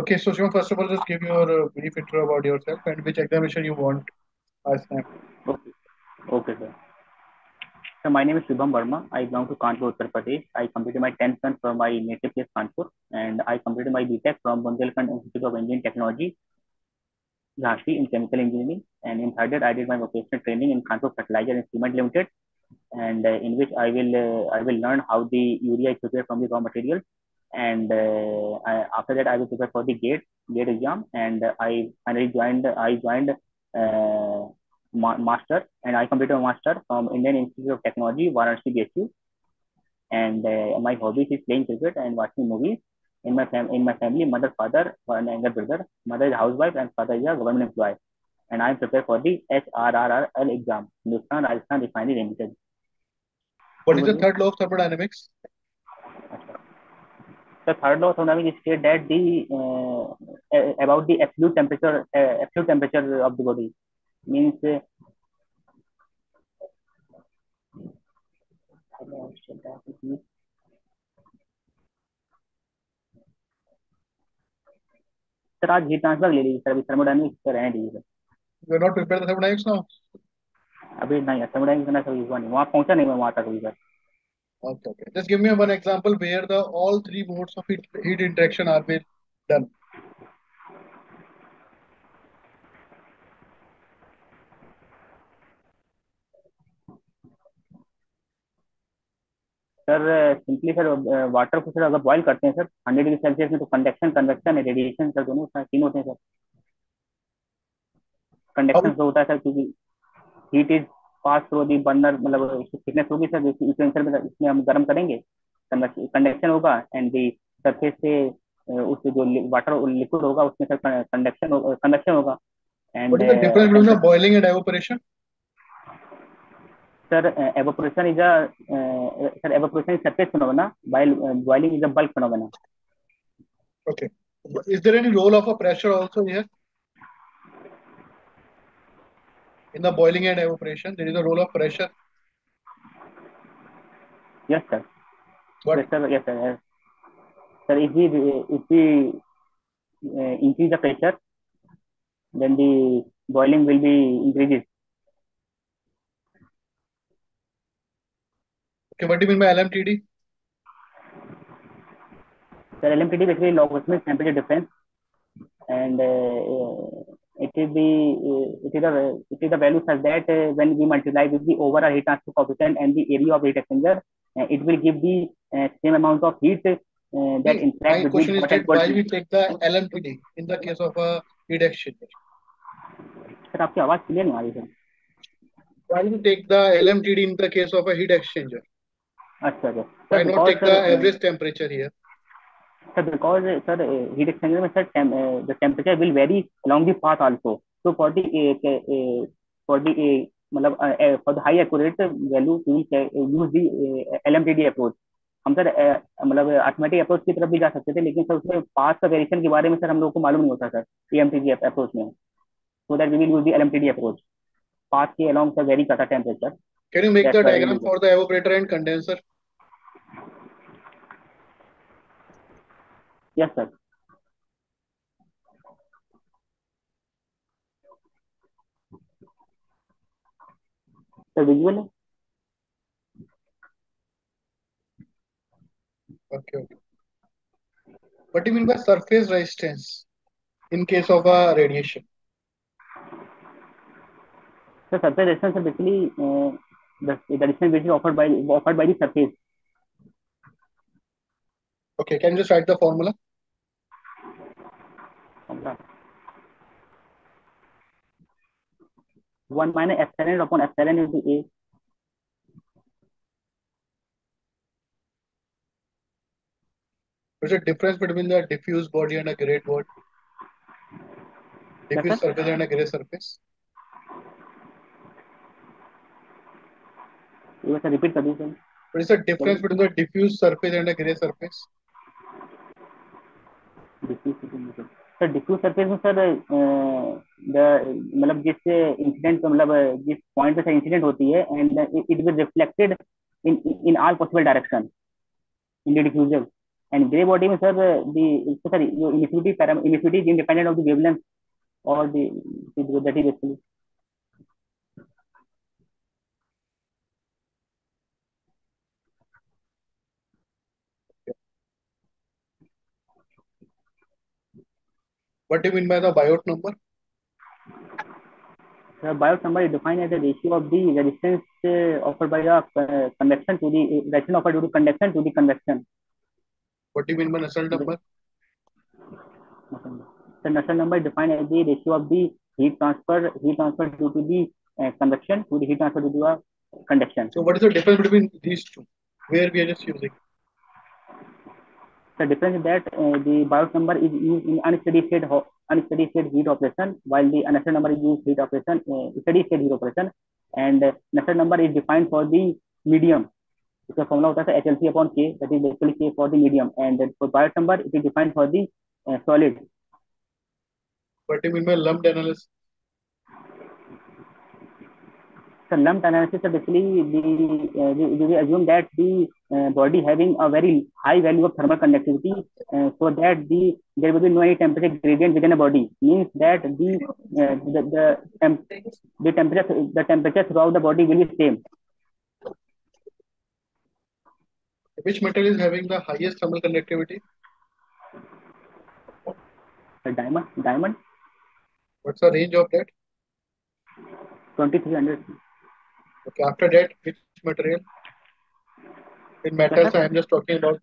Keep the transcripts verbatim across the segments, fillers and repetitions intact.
Okay, so Shivam, first of all, just give your uh, brief intro about yourself and which examination you want as time. Okay, okay, sir. So my name is Shivam Verma. I belong to Kanpur, Uttar Pradesh. I completed my tenth month from my native place, Kanpur, and I completed my B Tech from Bundelkhand Institute of Engineering Technology, Varanasi, in chemical engineering. And in third year, I did my vocational training in Khanpur Fertilizer and Cement Limited, and uh, in which I will uh, I will learn how the urea is prepared from the raw materials. And uh, I, after that, I was prepared for the GATE GATE exam, and uh, I finally joined. I joined uh, ma master, and I completed a master from Indian Institute of Technology, Varanasi B S U. And uh, my hobbies is playing cricket and watching movies. In my fam in my family, mother, father, and younger brother. Mother is a housewife, and father is a government employee. And I am prepared for the H R R R L exam, Hindustan Rajasthan Refining Limited. What is the third law of thermodynamics? The third law of thermodynamics states that the uh, about the absolute temperature uh, absolute temperature of the body means uh, sir, aaj heat transfer le lijiye sir, abhi thermodynamics sir hai dijiye. You are not prepared for thermodynamics now? Abhi nahi, thermodynamics na sab hua nahi, wahan pahuncha nahi main wahan tak abhi sir. Okay, okay. Just give me one example where the all three modes of heat, heat interaction are being done. Sir, uh, simply sir, uh, water को sir अगर boil करते हैं sir one hundred degree Celsius में तो conduction, convection and radiation sir दोनों sir तीन होते हैं सर. Conduction तो होता है सर क्योंकि heat is pass through the burner मतलब थिकनेस होगी सर जो इक्वेंसर में इसमें हम गर्म करेंगे, कंडक्शन होगा एंड दी सरफेस से उस जो वाटर लिक्विड होगा उसमें सर कंडक्शन कंडक्शन होगा. And what is the difference between boiling and evaporation? Sir evaporation is a sir evaporation is surface phenomena, boiling is a bulk phenomena. Okay, is there any role of a pressure also here? In the boiling and evaporation, there is a role of pressure. Yes, sir. What? Yes, sir. Yes, sir. Yes. Sir, if we if we uh, increase the pressure, then the boiling will be increases. Okay, what do you mean by L M T D? Sir, L M T D basically logarithmic temperature difference, and Uh, uh, It is the it is the it is the value such that uh, when we multiply with the overall heat transfer coefficient and the area of heat exchanger, uh, it will give the uh, same amount of heat uh, that yes, interacts. My question is that why we take the L M T D in the case of a heat exchanger? Sir, आपकी आवाज clear नहीं आ रही है. Why we take the L M T D in the case of a heat exchanger? अच्छा जी. Why not take the average temperature here? Sir, because sir, heat exchanger में sir tem uh, the temperature will vary along the path also. So for the uh, uh, for the uh, मतलब uh, uh, for the high accurate value we will use the uh, L M T D approach. हम sir uh, मतलब automatic approach की तरफ भी जा सकते थे, लेकिन सर उसमें path का variation के बारे में सर हम लोगों को मालूम नहीं होता sir L M T D approach में. So that we will use the L M T D approach. Path के along sir vary करता temperature. Can you make the diagram for the evaporator and condenser? Yes, sir. So visually. Okay, okay. What do you mean by surface resistance in case of a radiation? So surface resistance is basically uh, the the resistance which is offered by offered by the surface. Okay, can you just write the formula? one minus epsilon upon epsilon is the A. What's the difference between the diffuse body and a grade body? Diffuse surface and a grade surface. You must repeat the question. What is the difference between the diffuse surface and a grade surface? Diffuse. Sir diffuse surface में sir मतलब जिस incident मतलब जिस point पे sir incident होती है and it will reflected in in all possible direction in the diffusal. And gray body means, sir, the sorry, your emissivity param emissivity is independent of the wavelength or the, the that is basically. What do you mean by the Biot number? The Biot number is defined as the ratio of the resistance uh, offered by the uh, convection to the uh, resistance offered due to conduction to the convection. What do you mean by Nusselt number? The Nusselt number is defined as the ratio of the heat transfer heat transfer due to the uh, convection to the heat transfer due to the conduction. So what is the difference between these two? Where we are just using? The difference is that uh, the Biot number is used in unsteady state unsteady state heat operation, while the Nusselt number is used heat operation uh, steady state heat operation, and uh, Nusselt number is defined for the medium. So formula hota hai H L C upon K, that is basically K for the medium, and then for Biot number it is defined for the uh, solid. What do you mean by lumped analysis? So lumped analysis is basically the uh, we, we assume that the uh, body having a very high value of thermal conductivity, uh, so that the there will be no any temperature gradient within a body. Means that the uh, the the, temp the temperature the temperature throughout the body will be same. Which metal is having the highest thermal conductivity? A diamond. Diamond. What's the range of that? twenty-three hundred. Okay. After that, which material? In metals, I am just talking about.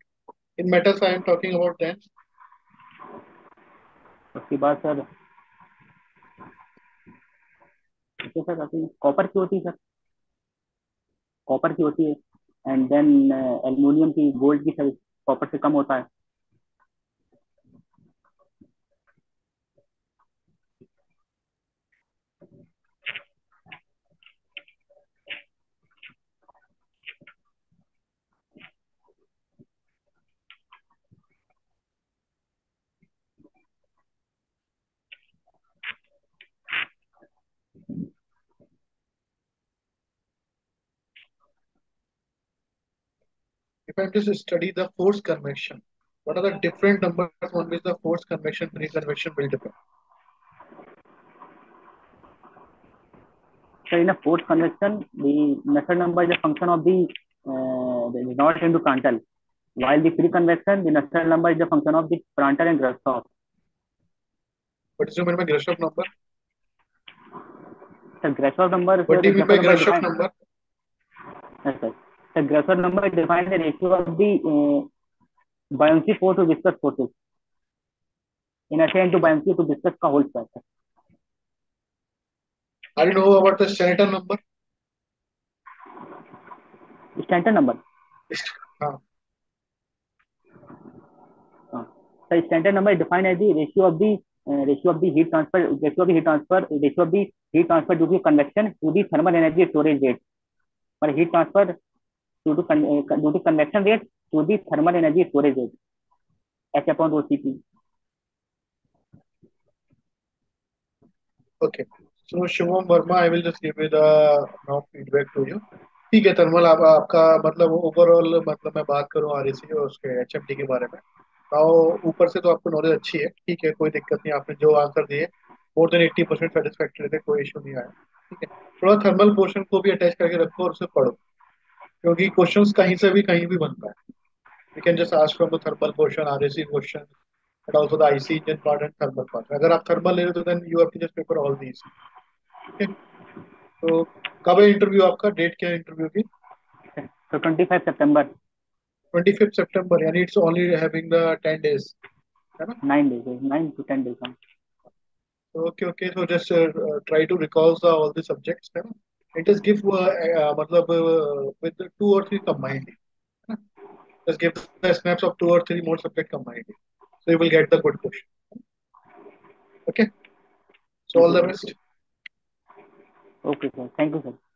In metals, I am talking about then. Okay, sir. Okay, sir. I think copper की होती है sir. Copper की होती है. And then uh, aluminium की gold की sir copper से कम होता है. To study the force convection, what are the different numbers on which the force convection, pre-convection will depend? So in a force convection, the Nusselt number is a function of the uh, the Reynolds into Prandtl, while the pre-convection, the Nusselt number is a function of the Prandtl and Grashof. What is you mean by Grashof number? So Grashof number. What do you mean by Grashof number? Yes, sir. The Grashof number defines the ratio of the uh, buoyancy force to viscous forces in attain to buoyancy to viscous ka whole square. I don't know about the Stanton number. Stanton number. Ah. Ah. So Stanton number is defined as the ratio of the uh, ratio of the heat transfer ratio of the heat transfer ratio of the heat transfer due to convection to the thermal energy storage rate. But heat transfer due to con uh, due to convection rate to the thermal energy storage rate, H upon rho C P. Okay, so Shivam Verma, I will just give you the now feedback to you. ठीक है thermal आप, आपका मतलब overall मतलब मैं बात करूँ R A C और उसके H M T के बारे में, तो ऊपर से तो आपको नॉलेज अच्छी है, ठीक है, कोई दिक्कत नहीं, आपने जो आंसर दिए more than eighty percent satisfactory थे, कोई इशू नहीं आया, ठीक है. थोड़ा thermal portion को भी अटैच करके रखो और उसे पढ़ो, क्योंकि क्वेश्चंस कहीं से भी कहीं भी बनता है. You can just ask from the thermal question, RAC question, and also the IC engine part and thermal part. अगर आप थर्मल ले रहे हो तो then you have to just paper all these. तो कब है इंटरव्यू आपका? डेट क्या है इंटरव्यू की? तो पच्चीस सितंबर. पच्चीस सितंबर यानी it's only having the ten days, है ना? nine days, nine to ten days. Okay okay. So just try to recall the all the subjects, है ना? It is give uh, uh, matlab, uh, with two or three combined. Just give the snaps of two or three more subject combined. So you will get the good question. Okay. So all the best. Okay, sir. Thank you, sir.